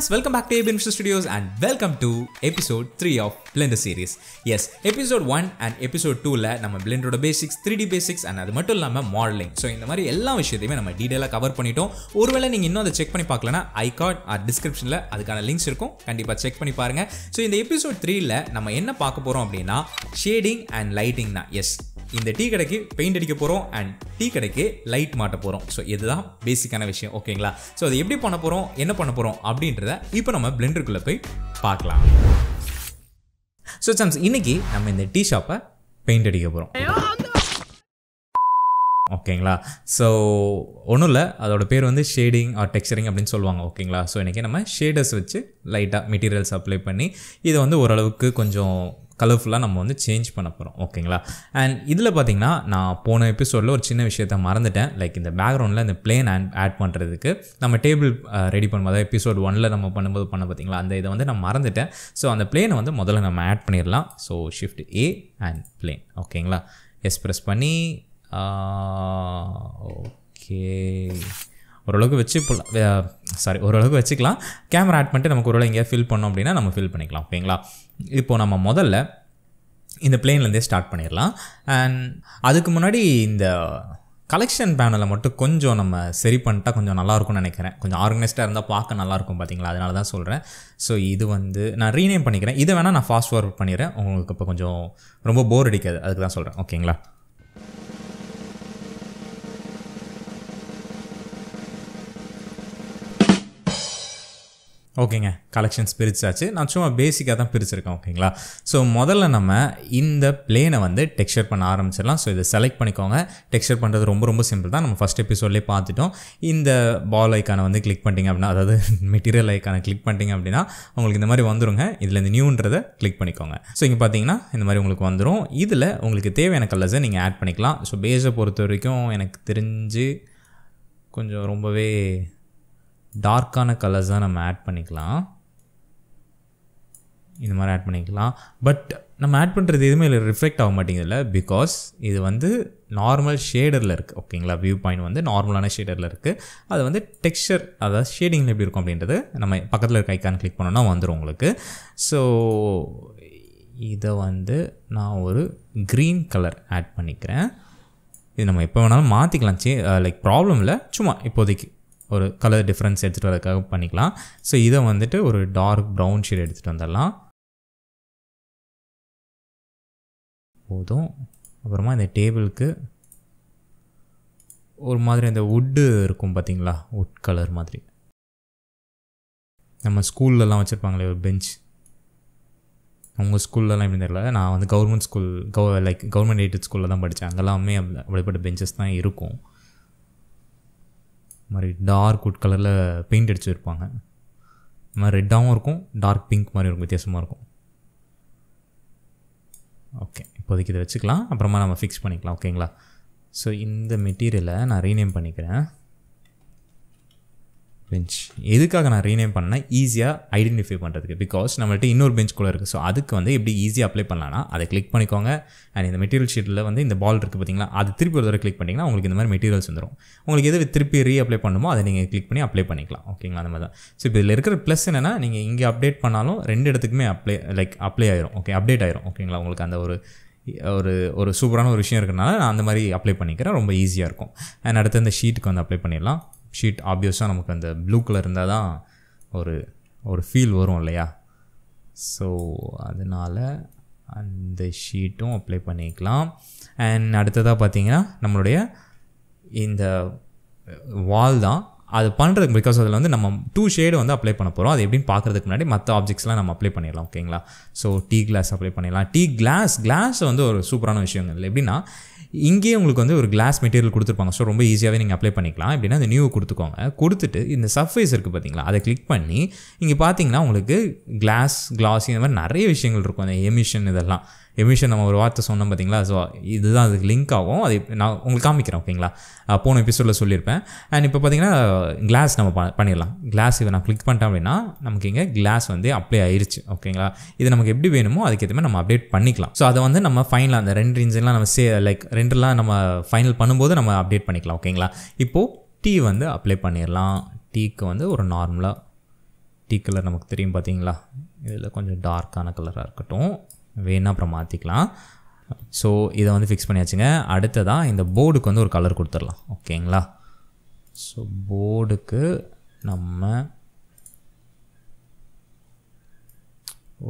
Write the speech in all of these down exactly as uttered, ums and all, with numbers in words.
friends, welcome back to A B Animation Studios and welcome to episode three of Blender Series. Yes, episode one and episode two la நம்ம Blender Basics, three D Basics and அது மட்டும் இல்லாம Modeling. So இந்த மாதிரி எல்லா விஷயத்தையுமே நம்ம டீடைலா cover பண்ணிட்டோம். ஒருவேளை நீங்க இன்னும் அதை செக் பண்ணி பார்க்கலனா ஐ கார்ட் ஆர் டிஸ்கிரிப்ஷன்ல அதுக்கான லிங்க்ஸ் இருக்கும். கண்டிப்பா செக் பண்ணி பாருங்க. So இந்த episode three ல நம்ம என்ன பார்க்க போறோம் அப்படினா ஷேடிங் அண்ட் லைட்டிங் தான். எஸ், இந்த டீ கடைக்கு பெயிண்ட் அடிக்க போகிறோம் அண்ட் டீ கடைக்கு லைட் மாட்ட போகிறோம். ஸோ இதுதான் பேசிக்கான விஷயம், ஓகேங்களா? ஸோ அது எப்படி பண்ண போகிறோம், என்ன பண்ண போகிறோம் அப்படின்றத இப்போ நம்ம பிளெண்டருக்குள்ளே போய் பார்க்கலாம். ஸோ சாம்ஸ், இன்னைக்கு நம்ம இந்த டீ ஷாப்பை பெயிண்ட் அடிக்க போகிறோம், ஓகேங்களா? ஸோ ஒன்றும் இல்லை, அதோட பேர் வந்து ஷேடிங் ஆர் டெக்ஸ்சரிங் அப்படின்னு சொல்லுவாங்க, ஓகேங்களா? ஸோ இன்றைக்கி நம்ம ஷேடர்ஸ் வச்சு லைட்டாக மெட்டீரியல்ஸ் அப்ளை பண்ணி இதை வந்து ஓரளவுக்கு கொஞ்சம் கலர்ஃபுல்லாக நம்ம வந்து சேஞ்ச் பண்ண போகிறோம், ஓகேங்களா? அண்ட் இதில் பார்த்தீங்கன்னா நான் போன எபிசோடில் ஒரு சின்ன விஷயத்த மறந்துட்டேன். லைக் இந்த பேக்ரவுண்டில் இந்த பிளேன் அண்ட் ஆட் பண்ணுறதுக்கு நம்ம டேபிள் ரெடி பண்ணும்போது எபிசோட் ஒன்னில் நம்ம பண்ணும்போது பண்ண பார்த்தீங்களா, அந்த இதை வந்து நான் மறந்துட்டேன். ஸோ அந்த பிளேனை வந்து முதல்ல நம்ம ஆட் பண்ணிடலாம். So shift A and plane, ஓகேங்களா? எஸ் ப்ரெஸ் பண்ணி ஓகே, ஓரளவுக்கு வச்சு சாரி ஓரளவுக்கு வச்சுக்கலாம். கேமரா ஆட் பண்ணிட்டு நமக்கு ஒருவேளை எங்கேயாவது ஃபில் பண்ணோம் அப்படின்னா நம்ம ஃபில் பண்ணிக்கலாம், ஓகேங்களா? இப்போது நம்ம முதல்ல இந்த பிளேன்லேருந்தே ஸ்டார்ட் பண்ணிடலாம். அண்ட் அதுக்கு முன்னாடி இந்த கலெக்ஷன் பேனலை மட்டும் கொஞ்சம் நம்ம சரி பண்ணிட்டா கொஞ்சம் நல்லாயிருக்கும்னு நினைக்கிறேன். கொஞ்சம் ஆர்கனைஸ்டாக இருந்தால் பார்க்க நல்லாயிருக்கும், பார்த்தீங்களா? அதனால தான் சொல்கிறேன். ஸோ இது வந்து நான் ரீநேம் பண்ணிக்கிறேன். இதை வேணால் நான் ஃபாஸ்ட் ஃபார்வர்ட் பண்ணிடுறேன், உங்களுக்கு இப்போ கொஞ்சம் ரொம்ப போர் அடிக்காது, அதுக்கு தான் சொல்கிறேன், ஓகேங்களா? ஓகேங்க, கலெக்ஷன்ஸ் பிரிச்சாச்சு. நான் சும்மா பேசிக்காக தான் பிரிச்சுருக்கேன், ஓகேங்களா? ஸோ முதல்ல நம்ம இந்த பிளேனை வந்து டெக்ஸ்சர் பண்ண ஆரம்பிச்சிடலாம். ஸோ இதை செலக்ட் பண்ணிக்கோங்க. டெக்ஸ்சர் பண்ணுறது ரொம்ப ரொம்ப சிம்பிள் தான், நம்ம ஃபஸ்ட் எபிசோட்லேயே பார்த்துட்டோம். இந்த பால் ஐக்கானை வந்து கிளிக் பண்ணிட்டீங்க அப்படின்னா, அதாவது மெட்டீரியல் ஐக்கானை கிளிக் பண்ணிட்டீங்க அப்படின்னா உங்களுக்கு இந்த மாதிரி வந்துருங்க. இதில் இந்த நியூன்றதை கிளிக் பண்ணிக்கோங்க. ஸோ இங்கே பார்த்தீங்கன்னா இந்த மாதிரி உங்களுக்கு வந்துடும். இதில் உங்களுக்கு தேவையான கலர்ஸை நீங்கள் ஆட் பண்ணிக்கலாம். ஸோ பேஸை பொறுத்த வரைக்கும் எனக்கு தெரிஞ்சு கொஞ்சம் ரொம்பவே டார்க்கான கலர்ஸ் தான் நம்ம ஆட் பண்ணிக்கலாம், இந்த மாதிரி ஆட் பண்ணிக்கலாம். பட் நம்ம ஆட் பண்ணுறது எதுவுமே இல்லை, ரிஃப்ளெக்ட் ஆக மாட்டேங்குதுல்ல, பிகாஸ் இது வந்து நார்மல் ஷேடரில் இருக்குது, ஓகேங்களா? வியூ பாயிண்ட் வந்து நார்மலான ஷேடரில் இருக்குது. அது வந்து டெக்ஸ்சர், அதாவது ஷேடிங்கில் எப்படி இருக்கும் அப்படின்றது நம்ம பக்கத்தில் இருக்க ஐக்கான் கிளிக் பண்ணோன்னா வந்துடும் உங்களுக்கு. ஸோ இதை வந்து நான் ஒரு க்ரீன் கலர் ஆட் பண்ணிக்கிறேன். இது நம்ம எப்போ வேணாலும் மாற்றிக்கலாம், சே லைக் ப்ராப்ளம் இல்லை, சும்மா இப்போதைக்கு ஒரு கலர் டிஃப்ரென்ஸ் எடுத்துகிட்டு வரதுக்காக பண்ணிக்கலாம். ஸோ இதை வந்துட்டு ஒரு டார்க் ப்ரௌன் ஷேட் எடுத்துகிட்டு வந்துடலாம், போதும். அப்புறமா இந்த டேபிளுக்கு ஒரு மாதிரி அந்த வுட்டு இருக்கும், பார்த்தீங்களா? வுட் கலர் மாதிரி நம்ம ஸ்கூல்லலாம் வச்சுருப்பாங்களே ஒரு பெஞ்ச், உங்கள் ஸ்கூல்லலாம் எப்படின்னு தெரியல, நான் வந்து கவர்மெண்ட் ஸ்கூல் கவ லைக் கவர்மெண்ட் எய்டட் ஸ்கூலில் தான் படித்தேன். அங்கெல்லாமே அப்படிப்பட்ட பெஞ்சஸ் தான் இருக்கும், மாதிரி டார்க் வுட் கலரில் பெயிண்ட் அடிச்சு இருப்பாங்க. இந்த மாதிரி ரெட்டாகவும் இருக்கும், டார்க் பிங்க் மாதிரி இருக்கும், வித்தியாசமாக இருக்கும். ஓகே, இப்போதைக்கு இதை வச்சுக்கலாம், அப்புறமா நம்ம ஃபிக்ஸ் பண்ணிக்கலாம், ஓகேங்களா? ஸோ இந்த மெட்டீரியலை நான் ரீநேம் பண்ணிக்கிறேன், பெஞ்ச். எதுக்காக நான் ரீநேம் பண்ணேன், ஈஸியாக ஐடென்டிஃபை பண்ணுறதுக்கு, பிகாஸ் நம்மள்கிட்ட இன்னொரு பெஞ்ச் கூட இருக்குது. ஸோ அதுக்கு வந்து எப்படி ஈஸியாக அப்ளை பண்ணலான்னா அதை கிளிக் பண்ணிக்கோங்க. அண்ட் இந்த மெட்டீரியல் ஷீட்டில் வந்து இந்த பால் இருக்குது பார்த்தீங்களா, அது திருப்பி ஒரு தடவை கிளிக் பண்ணிங்கன்னா உங்களுக்கு இந்த மாதிரி மெட்டீரியல்ஸ் வந்துடும். உங்களுக்கு எது திருப்பி ரீ அப்ளை பண்ணுமோ அதை நீங்கள் கிளிக் பண்ணி அப்ளை பண்ணிக்கலாம், ஓகேங்களா? அந்த மாதிரி தான். ஸோ இப்போ இதில் இருக்கிற ப்ளஸ் என்னென்னா, நீங்கள் இங்கே அப்டேட் பண்ணாலும் ரெண்டு இடத்துக்குமே அப்ளை லைக் அப்ளை ஆயிரும், ஓகே, அப்டேட் ஆயிரும், ஓகேங்களா? உங்களுக்கு அந்த ஒரு ஒரு ஒரு சூப்பரான ஒரு விஷயம் இருக்கிறனால நான் அந்த மாதிரி அப்ளை பண்ணிக்கிறேன், ரொம்ப ஈஸியாக இருக்கும். அண்ட் அடுத்து இந்த ஷீட்டுக்கு வந்து அப்ளை பண்ணிடலாம். ஷீட் ஆப்வியஸாக நமக்கு அந்த ப்ளூ கலர் இருந்தால் தான் ஒரு ஒரு ஃபீல் வரும் இல்லையா? ஸோ அதனால் அந்த ஷீட்டும் அப்ளை பண்ணிக்கலாம். அண்ட் அடுத்ததாக பார்த்தீங்கன்னா நம்மளுடைய இந்த வால் தான் அது பண்ணுறதுக்கு, பிகாஸ் அதில் வந்து நம்ம டூ ஷேடு வந்து அப்ளை பண்ண போகிறோம். அது எப்படின்னு பார்க்குறதுக்கு முன்னாடி மற்ற ஆப்ஜெக்ட்ஸ்லாம் நம்ம அப்ளை பண்ணிடலாம், ஓகேங்களா? ஸோ டீ கிளாஸ் அப்ளை பண்ணிடலாம். டீ கிளாஸ் கிளாஸ் வந்து ஒரு சூப்பரான விஷயம் இல்லை, எப்படின்னா இங்கேயே உங்களுக்கு வந்து ஒரு கிளாஸ் மெட்டீரியல் கொடுத்துருப்பாங்க. ஸோ ரொம்ப ஈஸியாகவே நீங்கள் அப்ளை பண்ணிக்கலாம். எப்படின்னா இந்த நியூ கொடுத்துக்கோங்க, கொடுத்துட்டு இந்த சர்ஃபேஸ் இருக்குது பார்த்தீங்களா, அதை கிளிக் பண்ணி இங்கே பார்த்தீங்கன்னா உங்களுக்கு கிளாஸ் கிளாஸ் இந்த மாதிரி நிறைய விஷயங்கள் இருக்கும். அந்த எமிஷன் இதெல்லாம், எமிஷன் நம்ம ஒரு வார்த்தை சொன்னோம் பார்த்தீங்களா, ஸோ இதுதான் அதுக்கு லிங்க் ஆகும். அது நான் உங்களுக்கு காமிக்கிறேன், ஓகேங்களா? போன எபிசோடில் சொல்லியிருப்பேன். அண்ட் இப்போ பார்த்தீங்கன்னா கிளாஸ் நம்ம ப பண்ணிடலாம் கிளாஸ் இதை நான் கிளிக் பண்ணிட்டேன் அப்படின்னா நமக்கு இங்கே கிளாஸ் வந்து அப்ளை ஆயிடுச்சு, ஓகேங்களா? இது நமக்கு எப்படி வேணுமோ அதுக்கேற்ற நம்ம அப்டேட் பண்ணிக்கலாம். ஸோ அதை வந்து நம்ம ஃபைனலாக அந்த ரெண்டு இன்ஜெல்லாம் நம்ம சே லைக் ரெண்டுலாம் நம்ம ஃபைனல் பண்ணும்போது நம்ம அப்டேட் பண்ணிக்கலாம், ஓகேங்களா? இப்போது டீ வந்து அப்ளை பண்ணிடலாம். டீக்கு வந்து ஒரு நார்மலாக டீ கலர் நமக்கு தெரியும் பார்த்தீங்களா, இதில் கொஞ்சம் டார்க்கான கலராக இருக்கட்டும், வேணால் அப்புறம் மாற்றிக்கலாம். ஸோ இதை வந்து ஃபிக்ஸ் பண்ணியாச்சுங்க. அடுத்ததாக இந்த போர்டுக்கு வந்து ஒரு கலர் கொடுத்துடலாம், ஓகேங்களா. ஸோ போர்டுக்கு நம்ம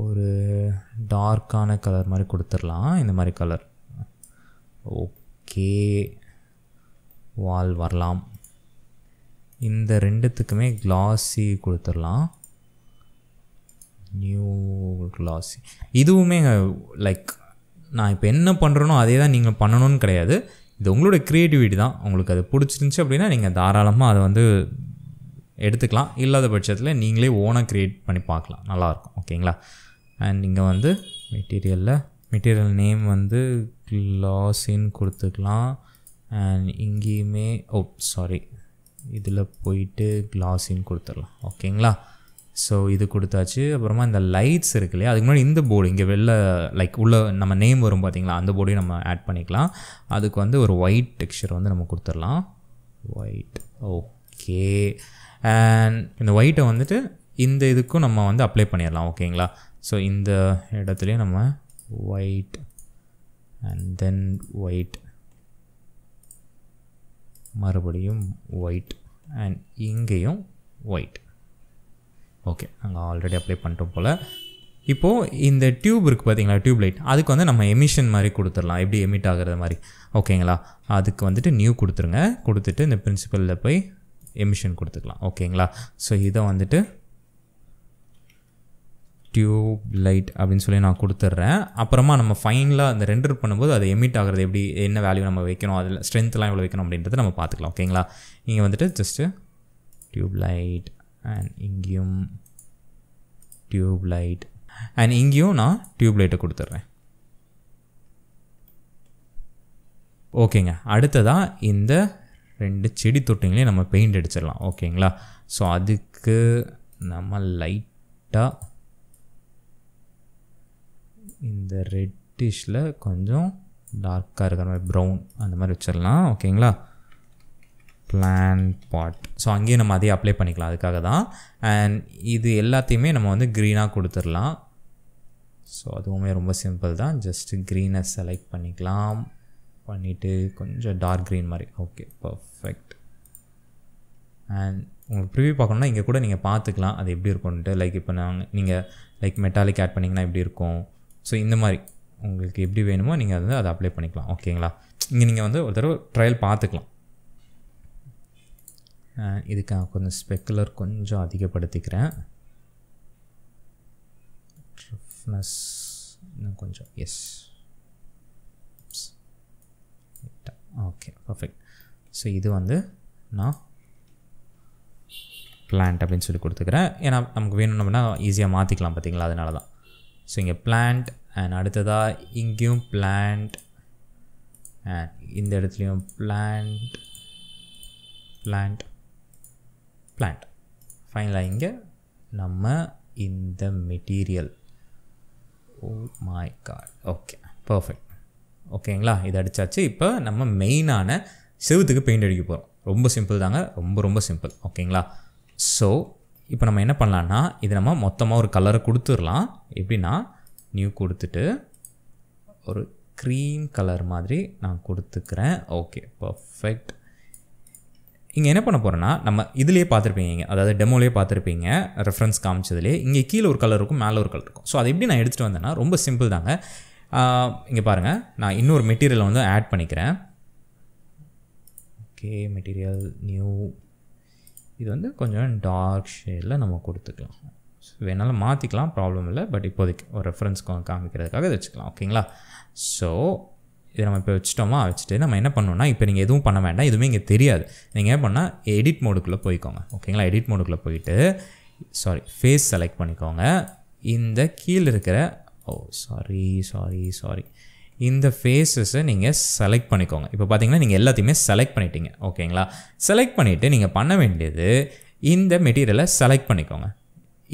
ஒரு டார்க்கான கலர் மாதிரி கொடுத்துடலாம், இந்த மாதிரி கலர். ஓகே, வால் வரலாம். இந்த ரெண்டுத்துக்குமே கிளாஸி கொடுத்துடலாம், நியூ கிளாஸி. இதுவுமே லைக் நான் இப்போ என்ன பண்ணுறேனோ அதே தான் நீங்கள் பண்ணணும்னு கிடையாது, இது உங்களோட க்ரியேட்டிவிட்டி தான். உங்களுக்கு அது பிடிச்சிருந்துச்சி அப்படின்னா நீங்கள் தாராளமாக அதை வந்து எடுத்துக்கலாம், இல்லாத பட்சத்தில் நீங்களே ஓனாக க்ரியேட் பண்ணி பார்க்கலாம், நல்லாயிருக்கும், ஓகேங்களா. அண்ட் இங்கே வந்து மெட்டீரியலில் மெட்டீரியல் நேம் வந்து கிளாஸின்னு கொடுத்துக்கலாம். அண்ட் இங்கேயுமே ஓ சாரி இதில் போயிட்டு கிளாஸின்னு கொடுத்துடலாம், ஓகேங்களா. ஸோ இது கொடுத்தாச்சு. அப்புறமா இந்த லைட்ஸ் இருக்கு இல்லையா, அதுக்கு முன்னாடி இந்த போர்டு இங்கே வெளில லைக் உள்ள நம்ம நேம் வரும் பார்த்திங்களா, அந்த போர்டையும் நம்ம ஆட் பண்ணிக்கலாம். அதுக்கு வந்து ஒரு ஒயிட் டெக்ஸ்சர் வந்து நம்ம கொடுத்துடலாம், ஒயிட். ஓகே, அண்ட் இந்த ஒயிட்டை வந்துட்டு இந்த இதுக்கும் நம்ம வந்து அப்ளை பண்ணிடலாம், ஓகேங்களா. ஸோ இந்த இடத்துலையும் நம்ம ஒயிட் அண்ட் தென் ஒயிட், மறுபடியும் ஒயிட், அண்ட் இங்கேயும் ஒயிட். ஓகே, நாங்கள் ஆல்ரெடி அப்ளை பண்ணிட்டோம் போல். இப்போது இந்த டியூப் இருக்குது பார்த்தீங்களா, டியூப் லைட், அதுக்கு வந்து நம்ம எமிஷன் மாதிரி கொடுத்துடலாம், எப்படி எமிட் ஆகிறது மாதிரி, ஓகேங்களா. அதுக்கு வந்துட்டு நியூ கொடுத்துருங்க, கொடுத்துட்டு இந்த பிரின்சிபலில் போய் எமிஷன் கொடுத்துக்கலாம், ஓகேங்களா. ஸோ இதை வந்துட்டு டியூப் லைட் அப்படின்னு சொல்லி நான் கொடுத்துட்றேன். அப்புறமா நம்ம ஃபைனலாக அந்த ரெண்டர் பண்ணும்போது அது எமிட் ஆகிறது எப்படி, என்ன வேல்யூ நம்ம வைக்கணும், அதில் ஸ்ட்ரென்த்லாம் எவ்வளோ வைக்கணும் அப்படின்றத நம்ம பார்த்துக்கலாம், ஓகேங்களா. இங்கே வந்துட்டு ஜஸ்ட்டு டியூப் லைட் அண்ட் இங்கேயும் டியூப் லைட் அண்ட் இங்கேயும் நான் டியூப் லைட்டை கொடுத்துட்றேன், ஓகேங்க. அடுத்ததாக இந்த ரெண்டு செடி தொட்டிங்களையும் நம்ம பெயிண்ட் அடிச்சிடலாம், ஓகேங்களா. ஸோ அதுக்கு நம்ம லைட்டாக இந்த ரெட்டிஷில் கொஞ்சம் டார்க்காக இருக்கிற மாதிரி ப்ரௌன் அந்த மாதிரி வச்சிடலாம், ஓகேங்களா. பிளான் பாட், ஸோ அங்கேயும் நம்ம அதையே அப்ளை பண்ணிக்கலாம், அதுக்காக தான். அண்ட் இது எல்லாத்தையுமே நம்ம வந்து க்ரீனாக கொடுத்துடலாம். ஸோ அதுவுமே ரொம்ப சிம்பிள் தான், ஜஸ்ட்டு க்ரீனை செலக்ட் பண்ணிக்கலாம், பண்ணிவிட்டு கொஞ்சம் டார்க் க்ரீன் மாதிரி, ஓகே பர்ஃபெக்ட். அண்ட் உங்களுக்கு ப்ரிவியூ பார்க்கணுன்னா இங்கே கூட நீங்கள் பார்த்துக்கலாம் அது எப்படி இருக்கும்ன்ட்டு, லைக் இப்போ நாங்கள் நீங்கள் லைக் மெட்டாலிக் ஆட் பண்ணிங்கன்னா எப்படி இருக்கும். ஸோ இந்த மாதிரி உங்களுக்கு எப்படி வேணுமோ நீங்கள் வந்து அதை அப்ளை பண்ணிக்கலாம், ஓகேங்களா. இங்கே நீங்கள் வந்து ஒரு தடவை ட்ரையல் பார்த்துக்கலாம். இதுக்கு நான் கொஞ்சம் ஸ்பெக்குலர் கொஞ்சம் அதிகப்படுத்திக்கிறேன், ரஃப்னஸ் இன்னும் கொஞ்சம், எஸ் ஓகே பர்ஃபெக்ட். ஸோ இது வந்து நான் பிளான்ட் அப்படின்னு சொல்லி கொடுத்துக்கிறேன், ஏன்னா நமக்கு வேணும் அப்படின்னா ஈஸியாக மாற்றிக்கலாம் பார்த்திங்களா, அதனால தான். ஸோ இங்கே பிளான்ட் அண்ட் அடுத்ததாக இங்கேயும் பிளான்ட் அண்ட் இந்த இடத்துலையும் பிளான்ட் பிளான்ட் பிளான்ட். ஃபைனலாக இங்கே நம்ம இந்த material, oh my god, okay perfect, ஓகேங்களா. இது அடித்தாச்சு. இப்போ நம்ம மெயினான செவுத்துக்கு பெயிண்ட் அடிக்க போகிறோம், ரொம்ப சிம்பிள் தாங்க, ரொம்ப ரொம்ப சிம்பிள், ஓகேங்களா. ஸோ இப்போ நம்ம என்ன பண்ணலான்னா, இது நம்ம மொத்தமாக ஒரு கலரை கொடுத்துடலாம். எப்படின்னா நியூ கொடுத்துட்டு ஒரு க்ரீம் கலர் மாதிரி நான் கொடுத்துக்கிறேன், ஓகே பர்ஃபெக்ட். இங்கே என்ன பண்ண போகிறோன்னா, நம்ம இதுலேயே பார்த்துருப்பீங்க, அதாவது டெமோலேயே பார்த்துருப்பீங்க, ரெஃபரன்ஸ் காமிச்சதுலேயே இங்கே கீழே ஒரு கலர் இருக்கும், மேலே ஒரு கலர் இருக்கும். ஸோ அதை எப்படி நான் எடுத்துகிட்டு வந்தேன்னா ரொம்ப சிம்பிள் தாங்க. இங்கே பாருங்கள், நான் இன்னொரு மெட்டீரியலை வந்து ஆட் பண்ணிக்கிறேன், ஓகே மெட்டீரியல் நியூ. இது வந்து கொஞ்சம் டார்க் ஷேடில் நம்ம கொடுத்துக்கலாம், வேணாலும் மாற்றிக்கலாம், ப்ராப்ளம் இல்லை. பட் இப்போதைக்கு ஒரு ரெஃபரன்ஸ் காமிக்கிறதுக்காக இதை வச்சுக்கலாம், ஓகேங்களா. ஸோ இதை நம்ம இப்போ வச்சுட்டோமா, வச்சுட்டு நம்ம என்ன பண்ணோன்னா, இப்போ நீங்கள் எதுவும் பண்ண வேண்டாம், எதுவுமே இங்கே தெரியாது. நீங்கள் என்ன பண்ணால் எடிட் மோடுக்குள்ளே போய்க்கோங்க, ஓகேங்களா. எடிட் மோடுக்குள்ளே போயிட்டு சாரி ஃபேஸ் செலக்ட் பண்ணிக்கோங்க. இந்த கீழே இருக்கிற ஓ சாரி சாரி சாரி இந்த ஃபேஸஸை நீங்கள் செலக்ட் பண்ணிக்கோங்க. இப்போ பார்த்தீங்கன்னா நீங்கள் எல்லாத்தையுமே செலக்ட் பண்ணிட்டீங்க, ஓகேங்களா. செலக்ட் பண்ணிவிட்டு நீங்கள் பண்ண வேண்டியது இந்த மெட்டீரியலை செலக்ட் பண்ணிக்கோங்க,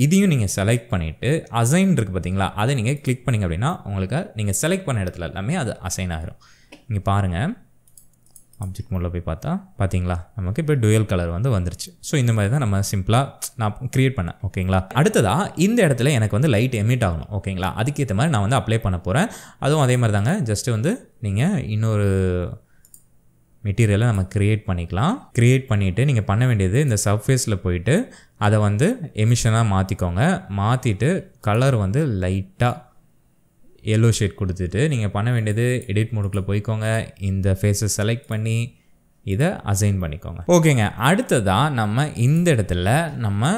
இதையும் நீங்கள் செலக்ட் பண்ணிவிட்டு அசைன் இருக்குது பார்த்தீங்களா, அதை நீங்கள் கிளிக் பண்ணிங்க அப்படின்னா உங்களுக்கு நீங்கள் செலக்ட் பண்ண இடத்துல எல்லாமே அது அசைன் ஆகிடும். இங்கே பாருங்கள், ஆப்ஜெக்ட் மோடில் போய் பார்த்தா பார்த்தீங்களா நமக்கு இப்போ டூயல் கலர் வந்து வந்துருச்சு. ஸோ இந்த மாதிரி தான் நம்ம சிம்பிளாக நான் க்ரியேட் பண்ணேன். ஓகேங்களா, அடுத்ததாக இந்த இடத்துல எனக்கு வந்து லைட் எமிட் ஆகணும். ஓகேங்களா, அதுக்கேற்ற மாதிரி நான் வந்து அப்ளை பண்ண போகிறேன். அதுவும் அதே மாதிரி தாங்க, ஜஸ்ட்டு வந்து நீங்கள் இன்னொரு மெட்டீரியலை நம்ம க்ரியேட் பண்ணிக்கலாம். க்ரியேட் பண்ணிவிட்டு நீங்கள் பண்ண வேண்டியது இந்த சர்ஃபேஸில் போயிட்டு அதை வந்து எமிஷனாக மாற்றிக்கோங்க. மாற்றிட்டு கலர் வந்து லைட்டாக எல்லோ ஷேட் கொடுத்துட்டு நீங்கள் பண்ண வேண்டியது எடிட் மோடுக்குள்ளே போய்க்கோங்க. இந்த ஃபேஸை செலக்ட் பண்ணி இதை அசைன் பண்ணிக்கோங்க. ஓகேங்க, அடுத்ததாக நம்ம இந்த இடத்துல நம்ம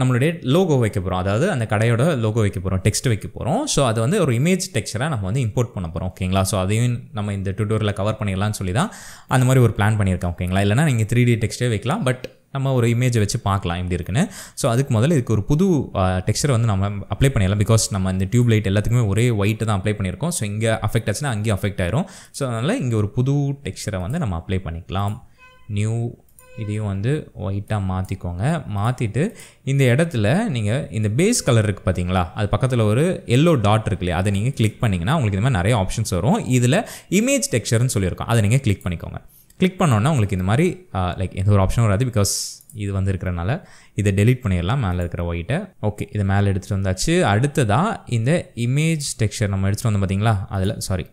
நம்மளுடைய லோகோ வைக்க போகிறோம். அதாவது அந்த கடையோட லோகோ வைக்க போகிறோம், டெக்ஸ்ட் வைக்க போகிறோம். ஸோ அது வந்து ஒரு இமேஜ் டெக்ஸ்டராக நம்ம வந்து இம்போர்ட் பண்ண போகிறோம். ஓகேங்களா, ஸோ அதையும் நம்ம இந்த டியூட்டோரியலில் கவர் பண்ணிடலாம்னு சொல்லி தான் அந்த மாதிரி ஒரு பிளான் பண்ணியிருக்கேன். ஓகேங்களா, இல்லைனா நீங்கள் த்ரீ டி டெக்ஸ்ட்டே வைக்கலாம், பட் நம்ம ஒரு இமேஜை வச்சு பார்க்கலாம் எப்படி இருக்குன்னு. ஸோ அதுக்கு முதல்ல இதுக்கு ஒரு புது டெக்ஸ்டர் வந்து நம்ம அப்ளை பண்ணிடலாம். பிகாஸ் நம்ம இந்த டியூப் லைட் எல்லாத்துக்குமே ஒரே ஒயிட்டு தான் அப்ளை பண்ணியிருக்கோம். ஸோ இங்கே அஃபெக்ட் ஆச்சுன்னா அங்கேயும் அஃபெக்ட் ஆயிரும். ஸோ அதனால் இங்கே ஒரு புது டெக்ஸ்டரை வந்து நம்ம அப்ளை பண்ணிக்கலாம். நியூ இதையும் வந்து ஒயிட்டாக மாற்றிக்கோங்க. மாற்றிட்டு இந்த இடத்துல நீங்கள் இந்த பேஸ் கலர் இருக்குது பார்த்தீங்களா, அது பக்கத்தில் ஒரு எல்லோ டாட் இருக்கு இல்லையா, அதை நீங்கள் கிளிக் பண்ணிங்கன்னா உங்களுக்கு இந்த மாதிரி நிறைய ஆப்ஷன்ஸ் வரும். இதில் இமேஜ் டெக்ஸ்டர்னு சொல்லியிருக்கோம், அதை நீங்கள் கிளிக் பண்ணிக்கோங்க. கிளிக் பண்ணோன்னா உங்களுக்கு இந்த மாதிரி லைக் எந்த ஒரு ஆப்ஷனும் வராது. பிகாஸ் இது வந்து இருக்கிறனால இதை டெலிட் பண்ணிடலாம், மேலே இருக்கிற ஒயிட்டை. ஓகே, இதை மேலே எடுத்துகிட்டு வந்தாச்சு. அடுத்ததாக இந்த இமேஜ் டெக்ஸ்டர் நம்ம எடுத்துகிட்டு வந்தோம் பார்த்தீங்களா, அதில் சாரி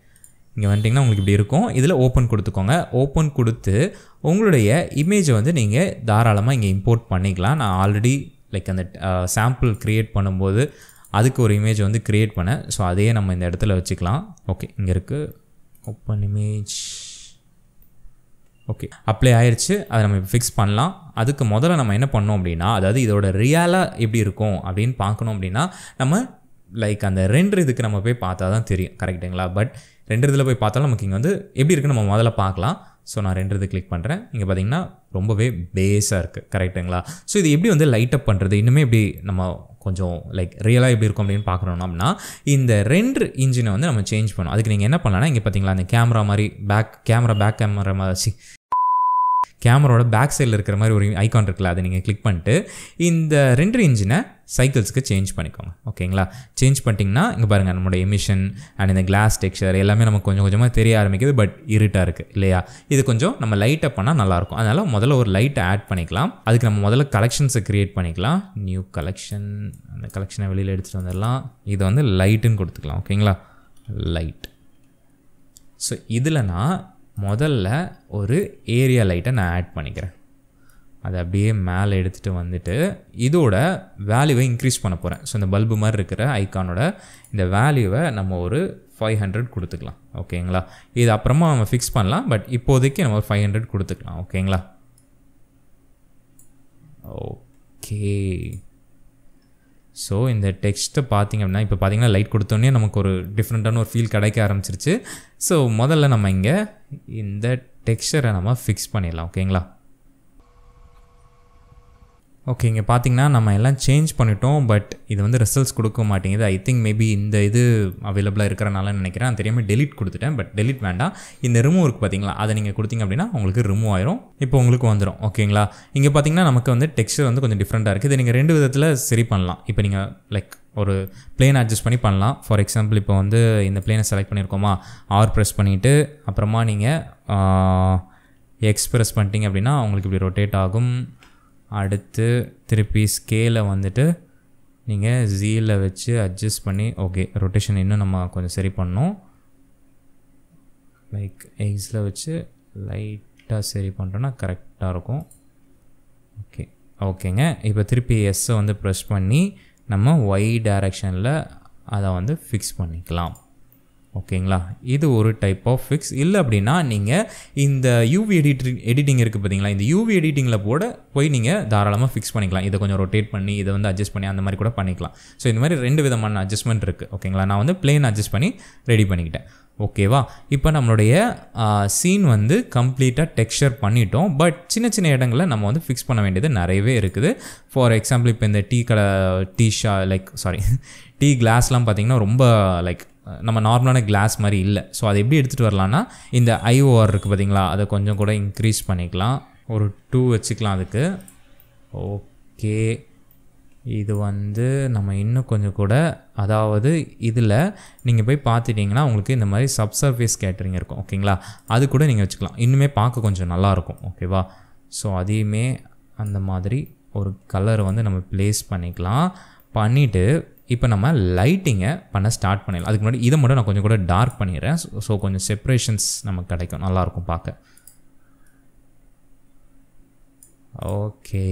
இங்கே வந்துட்டிங்கன்னா உங்களுக்கு இப்படி இருக்கும். இதில் ஓப்பன் கொடுத்துக்கோங்க. ஓப்பன் கொடுத்து உங்களுடைய இமேஜை வந்து நீங்கள் தாராளமாக இங்கே இம்போர்ட் பண்ணிக்கலாம். நான் ஆல்ரெடி லைக் அந்த சாம்பிள் க்ரியேட் பண்ணும்போது அதுக்கு ஒரு இமேஜ் வந்து க்ரியேட் பண்ணேன். ஸோ அதையே நம்ம இந்த இடத்துல வச்சுக்கலாம். ஓகே, இங்கே இருக்குது ஓப்பன் இமேஜ். ஓகே, அப்ளை ஆயிடுச்சு. அதை நம்ம இப்போ ஃபிக்ஸ் பண்ணலாம். அதுக்கு முதல்ல நம்ம என்ன பண்ணோம் அப்படின்னா, அதாவது இதோட ரியலாக எப்படி இருக்கும் அப்படின்னு பார்க்கணும் அப்படின்னா நம்ம லைக் அந்த ரெண்டு இதுக்கு நம்ம போய் பார்த்தா தான் தெரியும். கரெக்டுங்களா, பட் ரெண்டு இதில் போய் பார்த்தாலும் நமக்கு இங்கே வந்து எப்படி இருக்குன்னு நம்ம முதல்ல பார்க்கலாம். ஸோ நான் ரெண்டு இது கிளிக் பண்ணுறேன். இங்கே பார்த்தீங்கன்னா ரொம்பவே பேஸாக இருக்குது. கரெக்டுங்களா, ஸோ இது எப்படி வந்து லைட்டப் பண்ணுறது, இன்னுமே எப்படி நம்ம கொஞ்சம் லைக் ரியலாக எப்படி இருக்கும் அப்படின்னு பார்க்குறோம்னா இந்த ரெண்டு இன்ஜினை வந்து நம்ம சேஞ்ச் பண்ணோம். அதுக்கு நீங்கள் என்ன பண்ணலாம்னா இங்கே பார்த்தீங்களா அந்த கேமரா மாதிரி பேக் கேமரா பேக் கேமரா மாதிரி கேமராவோட பேக் சைடில் இருக்கிற மாதிரி ஒரு ஐக்கான் இருக்குல்ல, அதை நீங்கள் கிளிக் பண்ணிட்டு இந்த ரெண்டர் இன்ஜினை சைக்கிள்ஸுக்கு சேஞ்ச் பண்ணிக்கோங்க. ஓகேங்களா, சேஞ்ச் பண்ணிட்டிங்கன்னா இங்கே பாருங்கள் நம்மளோட எமிஷன் அண்ட் இந்த கிளாஸ் டெக்ஸ்சர் எல்லாமே நமக்கு கொஞ்சம் கொஞ்சமாக தெரிய ஆரம்பிக்குது. பட் இருட்டாக இருக்குது இல்லையா, இது கொஞ்சம் நம்ம லைட்டை பண்ணால் நல்லாயிருக்கும். அதனால் முதல்ல ஒரு லைட்டை ஆட் பண்ணிக்கலாம். அதுக்கு நம்ம முதல்ல கலெக்ஷன்ஸை க்ரியேட் பண்ணிக்கலாம். நியூ கலெக்ஷன், அந்த கலெக்ஷனை வெளியில் எடுத்துகிட்டு வந்துடலாம். இதை வந்து லைட்டுன்னு கொடுத்துக்கலாம். ஓகேங்களா, லைட். ஸோ இதில்னா முதல்ல ஒரு ஏரியா லைட்டை நான் ஆட் பண்ணிக்கிறேன். அதை அப்படியே மேலே எடுத்துகிட்டு வந்துட்டு இதோட வேல்யூவை இன்க்ரீஸ் பண்ண போகிறேன். ஸோ இந்த பல்பு மாதிரி இருக்கிற ஐக்கானோட இந்த வேல்யூவை நம்ம ஒரு ஃபைவ் ஹண்ட்ரட் கொடுத்துக்கலாம். ஓகேங்களா, இது அப்புறமா நம்ம ஃபிக்ஸ் பண்ணலாம், பட் இப்போதைக்கு நம்ம ஒரு ஃபைவ் ஹண்ட்ரட் கொடுத்துக்கலாம். ஓகேங்களா, ஓகே. ஸோ இந்த டெக்ஸ்ட்டை பார்த்திங்க அப்படின்னா இப்போ பார்த்திங்கன்னா லைட் கொடுத்தோன்னே நமக்கு ஒரு டிஃப்ரெண்ட்டான ஒரு ஃபீல் கிடைக்க ஆரம்பிச்சிருச்சு. ஸோ முதல்ல நம்ம இங்கே இந்த டெக்ஸ்டரை நம்ம ஃபிக்ஸ் பண்ணிடலாம். ஓகேங்களா, ஓகே. இங்கே பார்த்திங்கன்னா நம்ம எல்லாம் சேஞ்ச் பண்ணிட்டோம், பட் இது வந்து ரிசல்ட்ஸ் கொடுக்க மாட்டேங்குது. ஐ திங்க் மேபி இந்த இது அவைலபிளாக இருக்கிறனால நினைக்கிறேன். நான் தெரியாமல் டெலிட் கொடுத்துட்டேன், பட் டெலிட் வேண்டாம். இந்த ரிமூவ் இருக்குது பார்த்திங்களா, அதை நீங்கள் கொடுத்திங்க அப்படின்னா உங்களுக்கு ரிமூவ் ஆயிரும். இப்போ உங்களுக்கு வந்துடும். ஓகேங்களா, இங்கே பார்த்திங்கன்னா நமக்கு வந்து டெக்ஸ்டர் வந்து கொஞ்சம் டிஃப்ரெண்ட்டாக இருக்குது. இது நீங்கள் ரெண்டு விதத்தில் சரி பண்ணலாம். இப்போ நீங்கள் லைக் ஒரு பிளேன் அட்ஜஸ்ட் பண்ணி பண்ணலாம். ஃபார் எக்ஸாம்பிள் இப்போ வந்து இந்த பிளேனை செலக்ட் பண்ணியிருக்கோமா, ஆர் ப்ரெஸ் பண்ணிவிட்டு அப்புறமா நீங்கள் எக்ஸ் ப்ரெஸ் பண்ணிட்டீங்க அப்படின்னா உங்களுக்கு இப்படி ரொட்டேட் ஆகும். அடுத்து திருப்பி ஸ்கேலை வந்துட்டு நீங்கள் ஜீல வச்சு அட்ஜஸ்ட் பண்ணி ஓகே ரொட்டேஷன் இன்னும் நம்ம கொஞ்சம் சரி பண்ணோம். லைக் எக்ஸில் வச்சு லைட்டாக சரி பண்ணுறோன்னா கரெக்டாக இருக்கும். ஓகே, ஓகேங்க. இப்போ திருப்பி எஸ்ஸை வந்து ப்ரெஸ் பண்ணி நம்ம ஒய் டைரெக்ஷனில் அதை வந்து ஃபிக்ஸ் பண்ணிக்கலாம். ஓகேங்களா, இது ஒரு டைப் ஆஃப் ஃபிக்ஸ். இல்லை அப்படின்னா நீங்கள் இந்த யூவி எடிட்டிங் எடிட்டிங் இருக்குது பார்த்தீங்களா, இந்த யூவி எடிட்டிங்கில் கூட போய் நீங்கள் தாராளமாக ஃபிக்ஸ் பண்ணிக்கலாம். இதை கொஞ்சம் ரொட்டேட் பண்ணி இதை வந்து அட்ஜஸ்ட் பண்ணி அந்த மாதிரி கூட பண்ணிக்கலாம். ஸோ இந்த மாதிரி ரெண்டு விதமான அட்ஜஸ்ட்மெண்ட் இருக்குது. ஓகேங்களா, நான் வந்து பிளேன் அட்ஜஸ்ட் பண்ணி ரெடி பண்ணிக்கிட்டேன். ஓகேவா, இப்போ நம்மளுடைய சீன் வந்து கம்ப்ளீட்டாக டெக்ஸ்சர் பண்ணிட்டோம். பட் சின்ன சின்ன இடங்களில் நம்ம வந்து ஃபிக்ஸ் பண்ண வேண்டியது நிறையவே இருக்குது. ஃபார் எக்ஸாம்பிள் இப்போ இந்த டீ கடை டீ ஷா லைக் சாரி டீ கிளாஸ்லாம் பார்த்திங்கன்னா ரொம்ப லைக் நம்ம நார்மலான கிளாஸ் மாதிரி இல்லை. ஸோ அதை எப்படி எடுத்துகிட்டு வரலான்னா இந்த ஐஓஆர் இருக்குது பார்த்தீங்களா, அதை கொஞ்சம் கூட இன்க்ரீஸ் பண்ணிக்கலாம். ஒரு டூ வச்சுக்கலாம் அதுக்கு. ஓகே, இது வந்து நம்ம இன்னும் கொஞ்சம் கூட, அதாவது இதில் நீங்கள் போய் பார்த்துட்டிங்கன்னா உங்களுக்கு இந்த மாதிரி சப்சர்ஃபேஸ் ஸ்கேட்டரிங் இருக்கும் ஓகேங்களா, அது கூட நீங்கள் வச்சுக்கலாம், இன்னுமே பார்க்க கொஞ்சம் நல்லாயிருக்கும் ஓகேவா. ஸோ அதையுமே அந்த மாதிரி ஒரு கலரை வந்து நம்ம ப்ளேஸ் பண்ணிக்கலாம். பண்ணிவிட்டு இப்போ நம்ம லைட்டிங்கை பண்ண ஸ்டார்ட் பண்ணிடலாம். அதுக்கு முன்னாடி இதை மட்டும் நான் கொஞ்சம் கூட டார்க் பண்ணிடுறேன். ஸோ கொஞ்சம் செப்பரேஷன்ஸ் நமக்கு கிடைக்கும், நல்லாயிருக்கும் பார்க்க. ஓகே,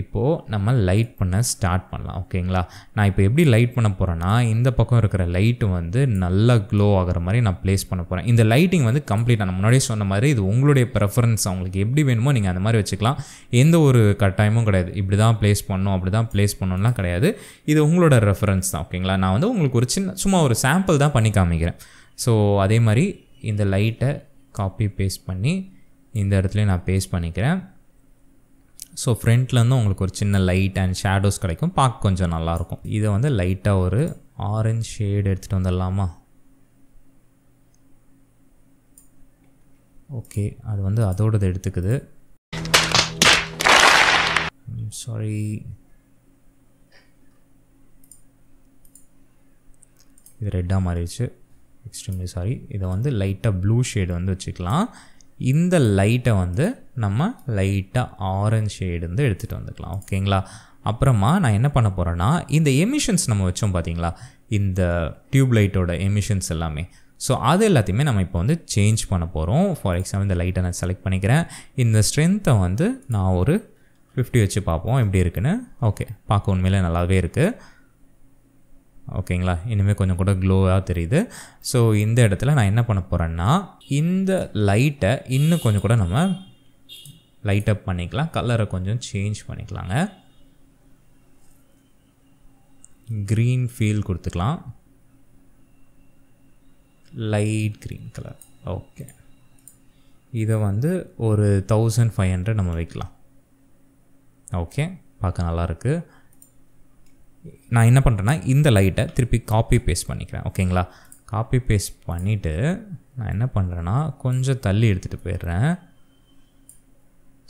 இப்போது நம்ம லைட் பண்ண ஸ்டார்ட் பண்ணலாம் ஓகேங்களா. நான் இப்போ எப்படி லைட் பண்ண போகிறேன்னா, இந்த பக்கம் இருக்கிற லைட்டு வந்து நல்லா க்ளோ ஆகிற மாதிரி நான் ப்ளேஸ் பண்ண போகிறேன். இந்த லைட்டிங் வந்து கம்ப்ளீட்டாக நான் முன்னாடியே சொன்ன மாதிரி இது உங்களுடைய ப்ரெஃபரன்ஸ், அவங்களுக்கு எப்படி வேணுமோ நீங்கள் அந்த மாதிரி வச்சுக்கலாம். எந்த ஒரு கட்டாயமும் கிடையாது, இப்படி தான் ப்ளேஸ் பண்ணணும் அப்படி தான் ப்ளேஸ் பண்ணணும்லாம் கிடையாது. இது உங்களோட ரெஃபரன்ஸ் தான் ஓகேங்களா. நான் வந்து உங்களுக்கு ஒரு சின்ன சும்மா ஒரு சாம்பிள் தான் பண்ணி காமிக்கிறேன். ஸோ அதே மாதிரி இந்த லைட்டை காப்பி பேஸ்ட் பண்ணி இந்த இடத்துல நான் பேஸ்ட் பண்ணிக்கிறேன். ஸோ ஃப்ரண்ட்லேருந்து உங்களுக்கு ஒரு சின்ன லைட் அண்ட் ஷேடோஸ் கிடைக்கும், பார்க்க கொஞ்சம் நல்லாயிருக்கும். இதை வந்து லைட்டாக ஒரு ஆரஞ்ச் ஷேடு எடுத்துகிட்டு வந்துடலாமா? ஓகே, அது வந்து அதோடது எடுத்துக்குது. சாரி, இது ரெட்டாக மாறிடுச்சு, எக்ஸ்ட்ரீம்லி சாரி. இதை வந்து லைட்டாக ப்ளூ ஷேடு வந்து வச்சுக்கலாம். இந்த லைட்டை வந்து நம்ம லைட்டாக ஆரஞ்ச் ஷேடு வந்து எடுத்துகிட்டு வந்துக்கலாம் ஓகேங்களா. அப்புறமா நான் என்ன பண்ண போகிறேன்னா, இந்த எமிஷன்ஸ் நம்ம வச்சோம் பார்த்தீங்களா, இந்த டியூப் லைட்டோட எமிஷன்ஸ் எல்லாமே, ஸோ அது எல்லாத்தையுமே நம்ம இப்போ வந்து சேஞ்ச் பண்ண போகிறோம். ஃபார் எக்ஸாம்பிள் இந்த லைட்டை நான் செலக்ட் பண்ணிக்கிறேன். இந்த ஸ்ட்ரென்த்தை வந்து நான் ஒரு ஃபிஃப்டி வச்சு பார்ப்போம் எப்படி இருக்குன்னு. ஓகே, பார்க்க உண்மையிலே நல்லாவே இருக்குது ஓகேங்களா. இனிமேல் கொஞ்சம் கூட க்ளோவாக தெரியுது. ஸோ இந்த இடத்துல நான் என்ன பண்ண போகிறேன்னா, இந்த லைட்டை இன்னும் கொஞ்சம் கூட நம்ம லைட் அப் பண்ணிக்கலாம், கலரை கொஞ்சம் சேஞ்ச் பண்ணிக்கலாங்க. க்ரீன் ஃபீல் கொடுத்துக்கலாம், லைட் க்ரீன் கலர் ஓகே. இதை வந்து ஒரு தௌசண்ட் ஃபைவ் ஹண்ட்ரட் நம்ம வைக்கலாம் ஓகே, பார்க்க நல்லாயிருக்கு. நான் என்ன பண்ணுறேன்னா, இந்த லைட்டை திருப்பி காப்பி பேஸ்ட் பண்ணிக்கிறேன் ஓகேங்களா. காப்பி பேஸ்ட் பண்ணிவிட்டு நான் என்ன பண்ணுறேன்னா, கொஞ்சம் தள்ளி எடுத்துகிட்டு போயிடுறேன்.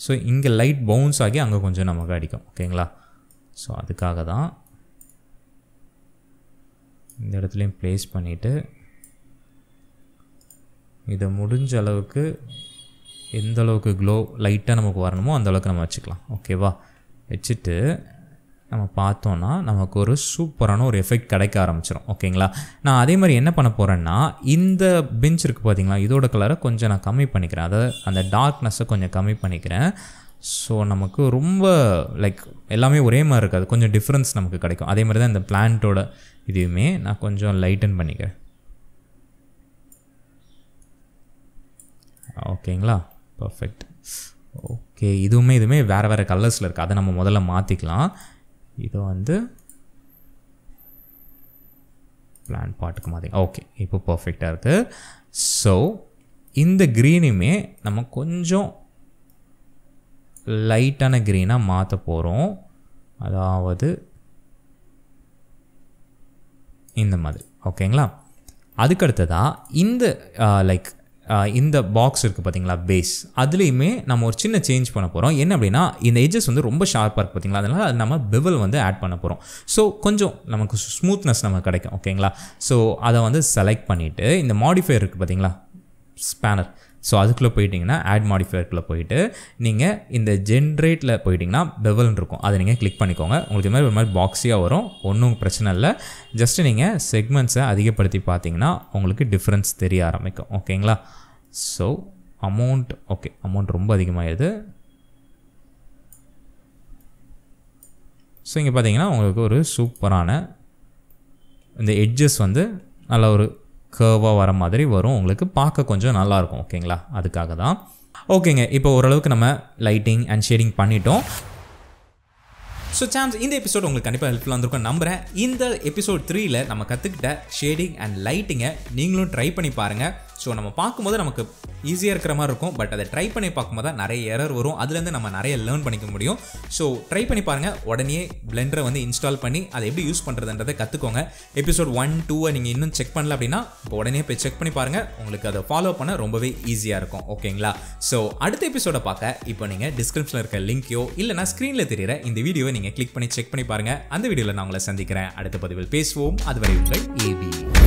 ஸோ இங்கே லைட் பவுன்ஸ் ஆகி அங்கே கொஞ்சம் நமக்கு அடிக்கும் ஓகேங்களா. ஸோ அதுக்காக தான் இந்த இடத்துலையும் ப்ளேஸ் பண்ணிவிட்டு இதை முடிஞ்ச அளவுக்கு எந்த அளவுக்கு க்ளோ லைட்டாக நமக்கு வரணுமோ அந்தளவுக்கு நம்ம வச்சுக்கலாம் ஓகேவா. வச்சுட்டு நம்ம பார்த்தோன்னா நமக்கு ஒரு சூப்பரான ஒரு எஃபெக்ட் கிடைக்க ஆரம்பிச்சிடும் ஓகேங்களா. நான் அதே மாதிரி என்ன பண்ண போகிறேன்னா, இந்த பெஞ்ச் இருக்குது பார்த்தீங்களா, இதோட கலரை கொஞ்சம் நான் கம்மி பண்ணிக்கிறேன், அதாவது அந்த டார்க்னஸை கொஞ்சம் கம்மி பண்ணிக்கிறேன். ஸோ நமக்கு ரொம்ப லைக் எல்லாமே ஒரே மாதிரி இருக்காது, கொஞ்சம் டிஃப்ரென்ஸ் நமக்கு கிடைக்கும். அதே மாதிரி தான் இந்த பிளான்ட்டோட இதுவுமே நான் கொஞ்சம் லைட்டன் பண்ணிக்கிறேன் ஓகேங்களா. Perfect okay. இதுவுமே இதுவுமே வேறு வேறு கலர்ஸில் இருக்குது, அதை நம்ம முதல்ல மாற்றிக்கலாம். இதை வந்து பிளான் பாட்டுக்கு மாதிரி ஓகே, இப்போ பர்ஃபெக்டாக இருக்குது. ஸோ இந்த க்ரீனுமே நம்ம கொஞ்சம் லைட்டான க்ரீனாக மாற்ற போகிறோம், அதாவது இந்த மாதிரி ஓகேங்களா. அதுக்கடுத்ததாக இந்த லைக் இந்த பாக்ஸ் இருக்குது பார்த்தீங்களா, பேஸ், அதுலேயுமே நம்ம ஒரு சின்ன சேஞ்ச் பண்ண போகிறோம். என்ன அப்படின்னா, இந்த எஜஸ் வந்து ரொம்ப ஷார்ப்பாக இருக்குது பார்த்தீங்களா, அதனால் அது நம்ம பெவல் வந்து ஆட் பண்ண போகிறோம். ஸோ கொஞ்சம் நமக்கு ஸ்மூத்னஸ் நமக்கு கிடைக்கும் ஓகேங்களா. ஸோ அதை வந்து செலக்ட் பண்ணிவிட்டு இந்த மாடிஃபையர் இருக்குது பார்த்தீங்களா, ஸ்பேனர், ஸோ அதுக்குள்ளே போயிட்டிங்கன்னா ஆட் மாடிஃபையருக்குள்ளே போயிட்டு நீங்கள் இந்த ஜென்ரேட்டில் போயிட்டிங்கன்னா பெவல்னு இருக்கும், அதை நீங்கள் கிளிக் பண்ணிக்கோங்க. உங்களுக்கு இது மாதிரி ஒரு மாதிரி பாக்ஸியாக வரும், ஒன்றும் பிரச்சனை இல்லை. ஜஸ்ட்டு நீங்கள் செக்மெண்ட்ஸை அதிகப்படுத்தி பார்த்தீங்கன்னா உங்களுக்கு டிஃப்ரென்ஸ் தெரிய ஆரம்பிக்கும் ஓகேங்களா. ஸோ அமௌண்ட் ஓகே, அமௌண்ட் ரொம்ப அதிகமாகிடுது. ஸோ இங்கே பார்த்தீங்கன்னா உங்களுக்கு ஒரு சூப்பரான இந்த எட்ஜஸ் வந்து நல்ல ஒரு கர்வாக வர மாதிரி வரும், உங்களுக்கு பார்க்க கொஞ்சம் நல்லாயிருக்கும் ஓகேங்களா. அதுக்காக தான் ஓகேங்க. இப்போ ஓரளவுக்கு நம்ம லைட்டிங் அண்ட் ஷேடிங் பண்ணிட்டோம். ஸோ சாம்ஸ், இந்த எபிசோட் உங்களுக்கு கண்டிப்பாக ஹெல்ப்ஃபுல்லாக இருந்திருக்கும் நம்புகிறேன். இந்த எபிசோட் த்ரீயில் நம்ம கற்றுக்கிட்ட ஷேடிங் அண்ட் லைட்டிங்கை நீங்களும் ட்ரை பண்ணி பாருங்கள். ஸோ நம்ம பார்க்கும்போது நமக்கு ஈஸியாக இருக்கிற மாதிரி இருக்கும். பட் அதை ட்ரை பண்ணி பார்க்கும்போது தான் நிறைய எரர் வரும், அதுலேருந்து நம்ம நிறைய லேர்ன் பண்ணிக்க முடியும். ஸோ ட்ரை பண்ணி பாருங்கள், உடனே பிளெண்டரை வந்து இன்ஸ்டால் பண்ணி அதை எப்படி யூஸ் பண்ணுறதுன்றதை கற்றுக்கோங்க. எபிசோட் ஒன் டூவை நீங்கள் இன்னும் செக் பண்ணல அப்படின்னா இப்போ உடனே போய் செக் பண்ணி பாருங்கள், உங்களுக்கு அதை ஃபாலோ பண்ண ரொம்பவே ஈஸியாக இருக்கும். ஓகேங்களா? ஸோ அடுத்த எபிசோடை பார்க்க இப்போ நீங்கள் டிஸ்கிரிப்ஷனில் இருக்க லிங்க்கையோ இல்லைனா ஸ்க்ரீனில் தெரிகிற இந்த வீடியோவை நீங்கள் கிளிக் பண்ணி செக் பண்ணி பாருங்கள். அந்த வீடியோவில் நான் உங்களை சந்திக்கிறேன். அடுத்த பதிவில் பேசுவோம். அதுவரை உங்கள் ஏபி.